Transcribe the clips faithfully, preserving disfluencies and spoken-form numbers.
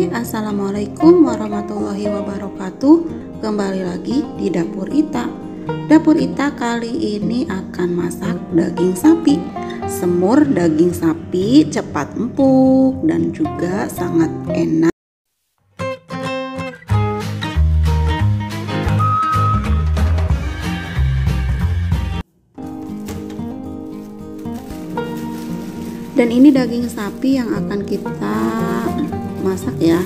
Hai, assalamualaikum warahmatullahi wabarakatuh. Kembali lagi di Dapur Ita. Dapur Ita kali ini akan masak daging sapi. Semur daging sapi cepat empuk dan juga sangat enak. Dan ini daging sapi yang akan kita masak ya.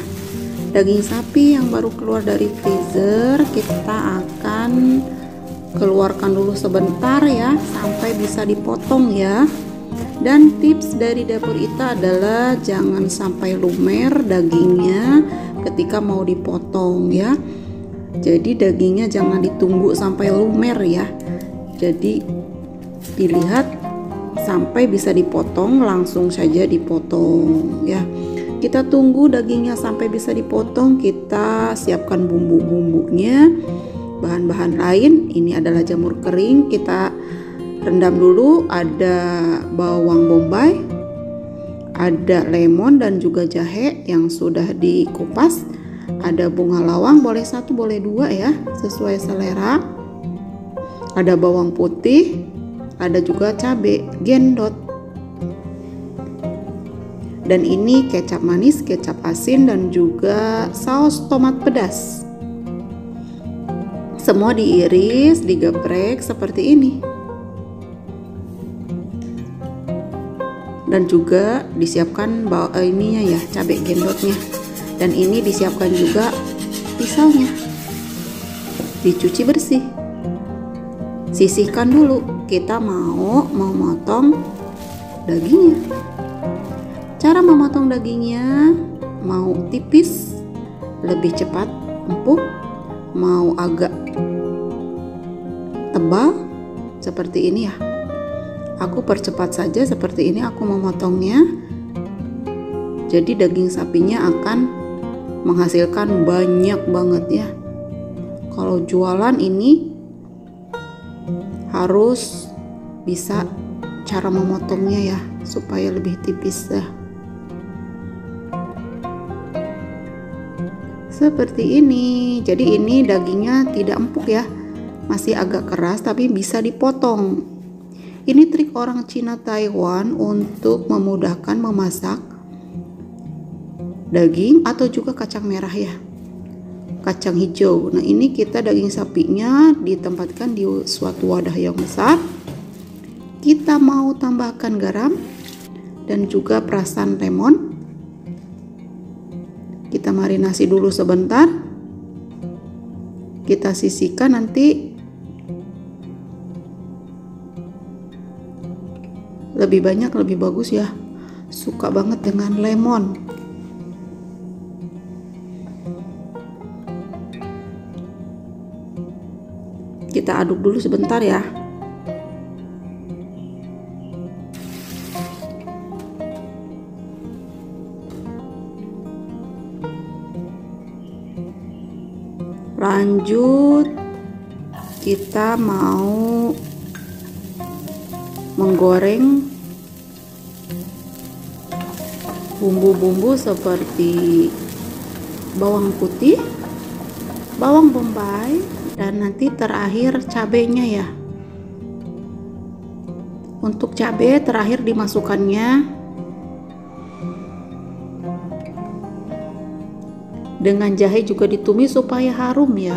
Daging sapi yang baru keluar dari freezer kita akan keluarkan dulu sebentar ya, sampai bisa dipotong ya. Dan tips dari Dapur Ita adalah jangan sampai lumer dagingnya ketika mau dipotong ya. Jadi dagingnya jangan ditunggu sampai lumer ya. Jadi dilihat sampai bisa dipotong, langsung saja dipotong ya. Kita tunggu dagingnya sampai bisa dipotong, kita siapkan bumbu-bumbunya, bahan-bahan lain. Ini adalah jamur kering, kita rendam dulu. Ada bawang bombay, ada lemon dan juga jahe yang sudah dikupas, ada bunga lawang, boleh satu boleh dua ya, sesuai selera. Ada bawang putih, ada juga cabai gendot, dan ini kecap manis, kecap asin, dan juga saus tomat pedas. Semua diiris, digeprek seperti ini, dan juga disiapkan ininya ya, cabai gendotnya. Dan ini disiapkan juga pisaunya, dicuci bersih, sisihkan dulu. Kita mau memotong dagingnya. Cara memotong dagingnya, mau tipis lebih cepat empuk, mau agak tebal seperti ini ya. Aku percepat saja seperti ini aku memotongnya. Jadi daging sapinya akan menghasilkan banyak banget ya. Kalau jualan ini harus bisa cara memotongnya ya, supaya lebih tipis ya. Seperti ini. Jadi ini dagingnya tidak empuk ya, masih agak keras tapi bisa dipotong. Ini trik orang Cina Taiwan untuk memudahkan memasak daging atau juga kacang merah ya, kacang hijau. Nah, ini kita daging sapinya ditempatkan di suatu wadah yang besar. Kita mau tambahkan garam dan juga perasan lemon. Kita marinasi dulu sebentar. Kita sisihkan nanti. Lebih banyak lebih bagus ya. Suka banget dengan lemon. Kita aduk dulu sebentar ya. Lanjut, kita mau menggoreng bumbu-bumbu seperti bawang putih, bawang bombay, dan nanti terakhir cabenya ya. Untuk cabe terakhir dimasukkannya dengan jahe, juga ditumis supaya harum ya.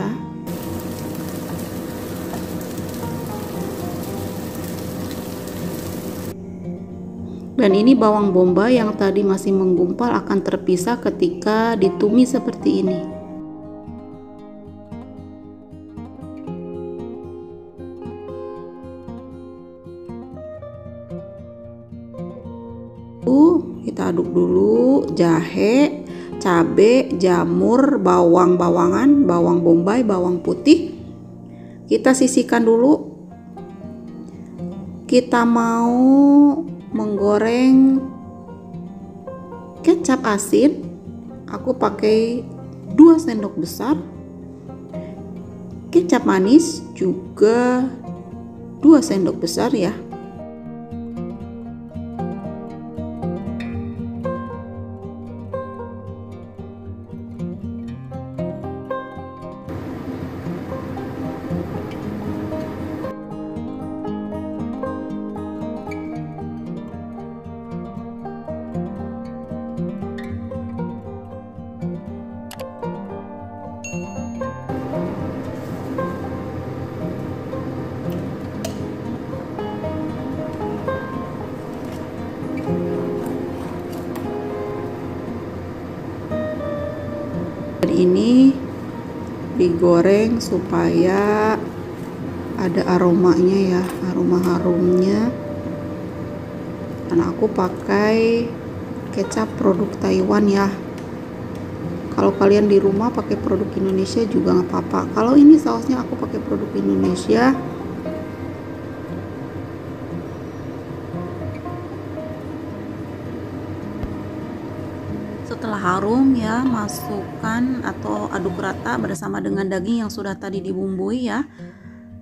Dan ini bawang bombay yang tadi masih menggumpal akan terpisah ketika ditumis seperti ini. Kita aduk dulu jahe, cabe, jamur, bawang-bawangan, bawang bombay, bawang putih. Kita sisihkan dulu. Kita mau menggoreng kecap asin. Aku pakai dua sendok besar. Kecap manis juga dua sendok besar ya. ikan ini digoreng supaya ada aromanya ya, aroma harumnya. Dan aku pakai kecap produk Taiwan ya. Kalau kalian di rumah pakai produk Indonesia juga nggak apa-apa. Kalau ini sausnya aku pakai produk Indonesia. Setelah harum ya, masukkan atau aduk rata bersama dengan daging yang sudah tadi dibumbui ya.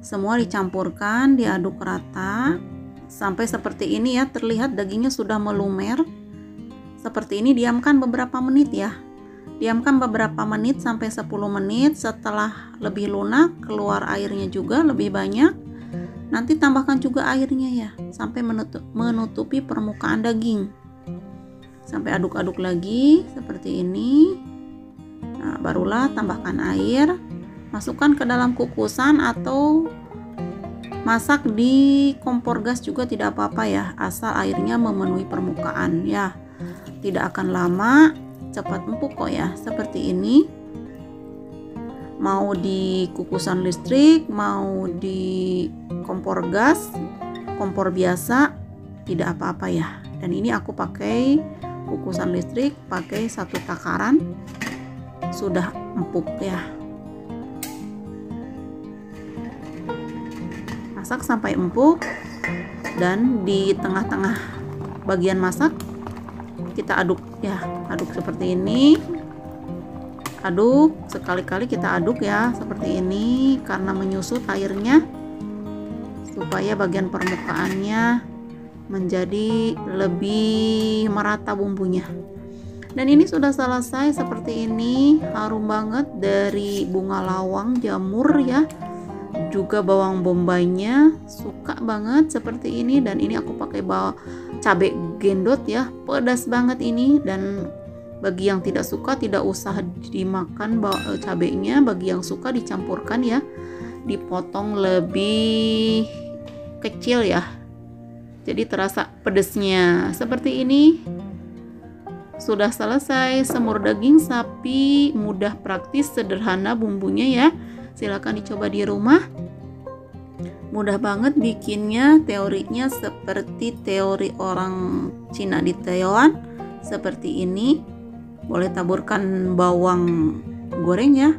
Semua dicampurkan, diaduk rata sampai seperti ini ya, terlihat dagingnya sudah melumer. Seperti ini diamkan beberapa menit ya. Diamkan beberapa menit sampai sepuluh menit. Setelah lebih lunak, keluar airnya juga lebih banyak. Nanti tambahkan juga airnya ya, sampai menutup, menutupi permukaan daging. Sampai aduk-aduk lagi seperti ini. Nah, barulah tambahkan air. Masukkan ke dalam kukusan atau masak di kompor gas juga tidak apa-apa ya, asal airnya memenuhi permukaan ya. Tidak akan lama, cepat empuk kok ya. Seperti ini, mau di kukusan listrik, mau di kompor gas, kompor biasa, tidak apa-apa ya. Dan ini aku pakai kukusan listrik, pakai satu takaran, sudah empuk ya. Masak sampai empuk, dan di tengah-tengah bagian masak kita aduk ya, aduk seperti ini. Aduk sekali-kali, kita aduk ya seperti ini karena menyusut airnya, supaya bagian permukaannya menjadi lebih merata bumbunya. Dan ini sudah selesai seperti ini, harum banget dari bunga lawang, jamur ya, juga bawang bombaynya, suka banget seperti ini. Dan ini aku pakai bawang cabai gendot ya, pedas banget ini. Dan bagi yang tidak suka tidak usah dimakan cabainya, bagi yang suka dicampurkan ya, dipotong lebih kecil ya, jadi terasa pedesnya. Seperti ini sudah selesai semur daging sapi, mudah, praktis, sederhana bumbunya ya. Silahkan dicoba di rumah, mudah banget bikinnya. Teorinya seperti teori orang Cina di Taiwan, seperti ini. Boleh taburkan bawang goreng ya.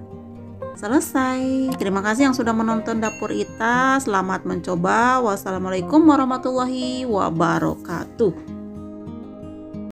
Selesai. Terima kasih yang sudah menonton Dapur Ita. Selamat mencoba. Wassalamualaikum warahmatullahi wabarakatuh.